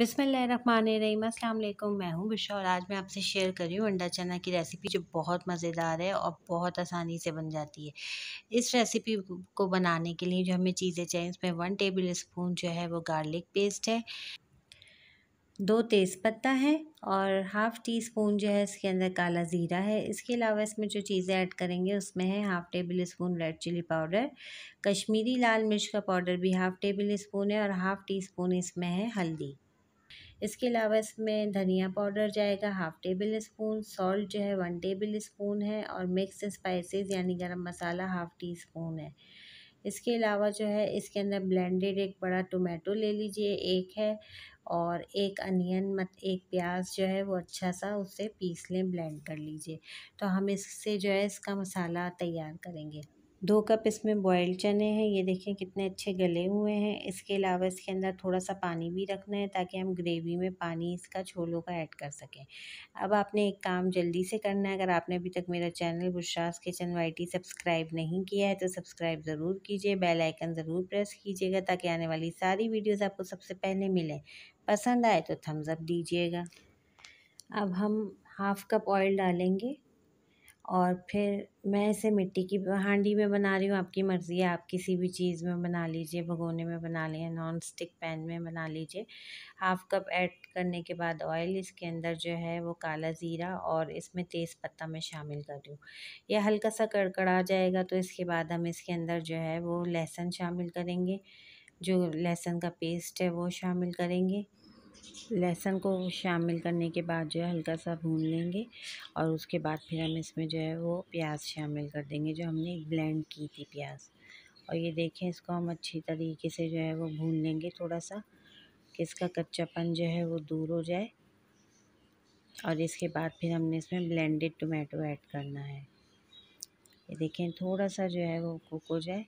बिस्मिल्लाहिर्रहमानिर्रहीम, अस्सलाम वालेकुम। मैं हूँ बुशरा और आज मैं आपसे शेयर कर रही हूँ अंडा चना की रेसिपी जो बहुत मज़ेदार है और बहुत आसानी से बन जाती है। इस रेसिपी को बनाने के लिए जो हमें चीज़ें चाहिए उसमें 1 टेबल स्पून जो है वो गार्लिक पेस्ट है, 2 तेज़पत्ता है और 1/2 टी स्पून जो है इसके अंदर काला ज़ीरा है। इसके अलावा इसमें जो चीज़ें ऐड करेंगे उसमें है 1/2 tablespoon red chilli powder, Kashmiri लाल मिर्च का पाउडर भी 1/2 टेबल स्पून है और 1/2 टी स्पून इसमें है हल्दी। इसके अलावा इसमें धनिया पाउडर जाएगा 1/2 टेबल स्पून, सॉल्ट जो है 1 टेबल स्पून है और मिक्स स्पाइसेस यानी गरम मसाला 1/2 टी स्पून है। इसके अलावा जो है इसके अंदर ब्लेंडेड 1 बड़ा टोमेटो ले लीजिए, एक है, और 1 अनियन एक प्याज जो है वो अच्छा सा उसे पीस लें, ब्लेंड कर लीजिए। तो हम इससे जो है इसका मसाला तैयार करेंगे। 2 कप इसमें बॉयल्ड चने हैं, ये देखें कितने अच्छे गले हुए हैं। इसके अलावा इसके अंदर थोड़ा सा पानी भी रखना है ताकि हम ग्रेवी में पानी इसका छोलों का ऐड कर सकें। अब आपने एक काम जल्दी से करना है, अगर आपने अभी तक मेरा channel Bushra's kitchen YT subscribe नहीं किया है तो सब्सक्राइब ज़रूर कीजिए, बेल आइकन ज़रूर प्रेस कीजिएगा ताकि आने वाली सारी वीडियोज़ आपको सबसे पहले मिलें। पसंद आए तो थम्स अप दीजिएगा। अब हम 1/2 कप ऑयल डालेंगे और फिर मैं इसे मिट्टी की हांडी में बना रही हूँ, आपकी मर्ज़ी है, आप किसी भी चीज़ में बना लीजिए, भगोने में बना लें, नॉन स्टिक पैन में बना लीजिए। 1/2 कप ऐड करने के बाद ऑयल, इसके अंदर जो है वो काला ज़ीरा और इसमें तेज़पत्ता मैं शामिल कर दूँ। यह हल्का सा कड़कड़ा जाएगा तो इसके बाद हम इसके अंदर जो है वो लहसुन शामिल करेंगे, जो लहसुन का पेस्ट है वो शामिल करेंगे। लहसुन को शामिल करने के बाद जो है हल्का सा भून लेंगे और उसके बाद फिर हम इसमें जो है वो प्याज शामिल कर देंगे, जो हमने ब्लेंड की थी प्याज। और ये देखें इसको हम अच्छी तरीके से जो है वो भून लेंगे थोड़ा सा कि इसका कच्चापन जो है वो दूर हो जाए। और इसके बाद फिर हमने इसमें ब्लेंडेड टोमेटो ऐड करना है, ये देखें थोड़ा सा जो है वो कुक हो जाए।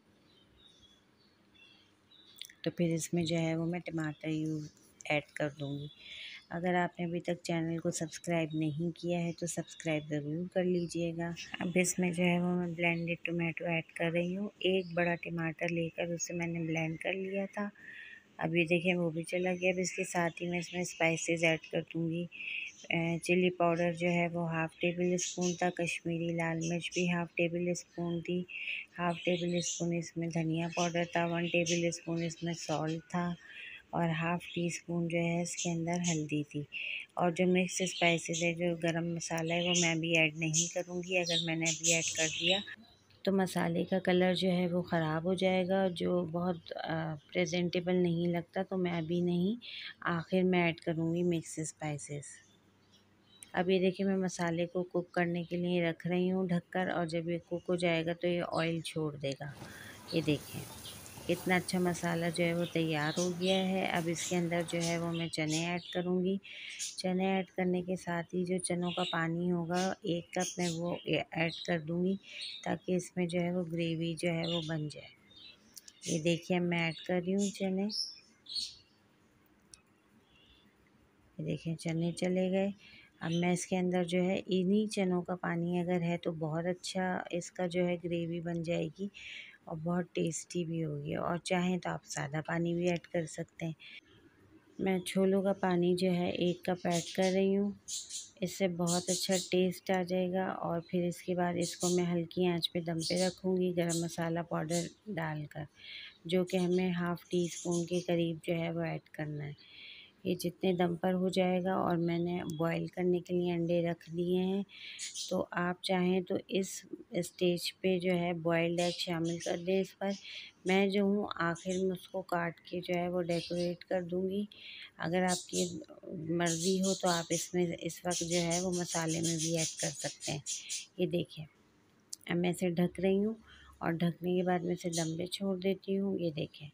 तो फिर इसमें जो है वो मैं टमाटर ऐड कर दूँगी। अगर आपने अभी तक चैनल को सब्सक्राइब नहीं किया है तो सब्सक्राइब ज़रूर कर लीजिएगा। अब इसमें जो है वो मैं ब्लेंडेड टोमेटो ऐड कर रही हूँ, 1 बड़ा टमाटर लेकर उसे मैंने ब्लेंड कर लिया था, अब ये देखें वो भी चला गया। अब इसके साथ ही मैं इसमें स्पाइसेस ऐड कर दूँगी, चिली पाउडर जो है वो 1/2 टेबल स्पून था, कश्मीरी लाल मिर्च भी 1/2 टेबल स्पून थी, 1/2 टेबल स्पून इसमें धनिया पाउडर था, 1 टेबल स्पून इसमें सॉल्ट था और 1/2 टी स्पून जो है इसके अंदर हल्दी थी। और जो मिक्स स्पाइसेस है, जो गरम मसाला है, वो मैं भी ऐड नहीं करूँगी, अगर मैंने अभी ऐड कर दिया तो मसाले का कलर जो है वो ख़राब हो जाएगा, जो बहुत प्रेजेंटेबल नहीं लगता, तो मैं अभी नहीं, आखिर में ऐड करूँगी मिक्स स्पाइसेस। अब ये देखिए मैं मसाले को कुक करने के लिए रख रही हूँ ढककर, और जब ये कुक हो जाएगा तो ये ऑयल छोड़ देगा। ये देखें इतना अच्छा मसाला जो है वो तैयार हो गया है। अब इसके अंदर जो है वो मैं चने ऐड करूँगी। चने ऐड करने के साथ ही जो चनों का पानी होगा 1 कप मैं वो ऐड कर दूँगी ताकि इसमें जो है वो ग्रेवी जो है वो बन जाए। ये देखिए मैं ऐड कर रही हूँ चने, ये देखिए चने चले गए। अब मैं इसके अंदर जो है इन्हीं चनों का पानी अगर है तो बहुत अच्छा इसका जो है ग्रेवी बन जाएगी और बहुत टेस्टी भी होगी, और चाहें तो आप सादा पानी भी ऐड कर सकते हैं। मैं छोलों का पानी जो है 1 कप ऐड कर रही हूँ, इससे बहुत अच्छा टेस्ट आ जाएगा। और फिर इसके बाद इसको मैं हल्की आंच पे दम पे रखूँगी, गरम मसाला पाउडर डालकर, जो कि हमें 1/2 टी स्पून के करीब जो है वो ऐड करना है। ये जितने दम पर हो जाएगा, और मैंने बॉईल करने के लिए अंडे रख दिए हैं, तो आप चाहें तो इस स्टेज पे जो है बॉइल्ड एग शामिल कर दें। इस पर मैं जो हूँ आखिर में उसको काट के जो है वो डेकोरेट कर दूँगी। अगर आपकी मर्ज़ी हो तो आप इसमें इस वक्त जो है वो मसाले में भी ऐड कर सकते हैं। ये देखिए अब मैं इसे ढक रही हूँ और ढकने के बाद मैं इसे दम पे छोड़ देती हूँ। ये देखें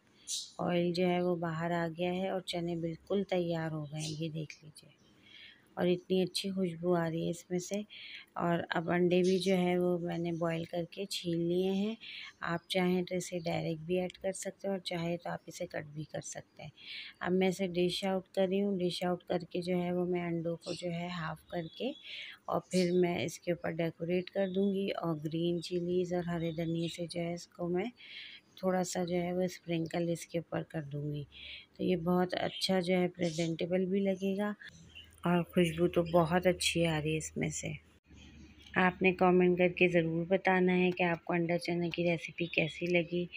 ऑयल जो है वो बाहर आ गया है और चने बिल्कुल तैयार हो गए हैं, ये देख लीजिए, और इतनी अच्छी खुशबू आ रही है इसमें से। और अब अंडे भी जो है वो मैंने बॉईल करके छील लिए हैं, आप चाहें तो इसे डायरेक्ट भी ऐड कर सकते हैं और चाहे तो आप इसे कट भी कर सकते हैं। अब मैं इसे डिश आउट कर रही हूँ, डिश आउट करके जो है वो मैं अंडों को जो है हाफ़ करके और फिर मैं इसके ऊपर डेकोरेट कर दूँगी, और ग्रीन चिलीज़ और हरे धनिये से जो है इसको मैं थोड़ा सा जो है वो स्प्रिंकल इसके ऊपर कर दूँगी, तो ये बहुत अच्छा जो है प्रेजेंटेबल भी लगेगा और खुशबू तो बहुत अच्छी आ रही है इसमें से। आपने कमेंट करके ज़रूर बताना है कि आपको अंडा चना की रेसिपी कैसी लगी।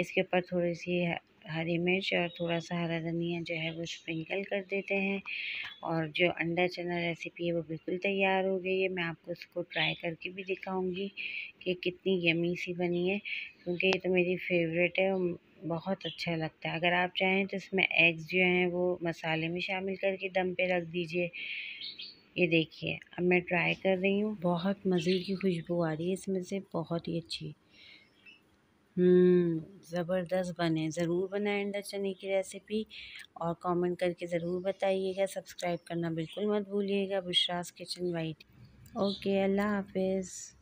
इसके ऊपर थोड़ी सी हरी मिर्च और थोड़ा सा हरा धनिया जो है वो स्प्रिंकल कर देते हैं और जो अंडा चना रेसिपी है वो बिल्कुल तैयार हो गई है। मैं आपको इसको ट्राई करके भी दिखाऊंगी कि कितनी यमी सी बनी है, क्योंकि ये तो मेरी फेवरेट है, बहुत अच्छा लगता है। अगर आप चाहें तो इसमें एग्स जो हैं वो मसाले में शामिल करके दम पे रख दीजिए। ये देखिए अब मैं ट्राई कर रही हूँ, बहुत मज़े की खुशबू आ रही है इसमें से, बहुत ही अच्छी। ज़बरदस्त बने। ज़रूर बनाएं अंडा चने की रेसिपी और कमेंट करके ज़रूर बताइएगा। सब्सक्राइब करना बिल्कुल मत भूलिएगा। बुशरास किचन वाइट। ओके, अल्लाह हाफिज़।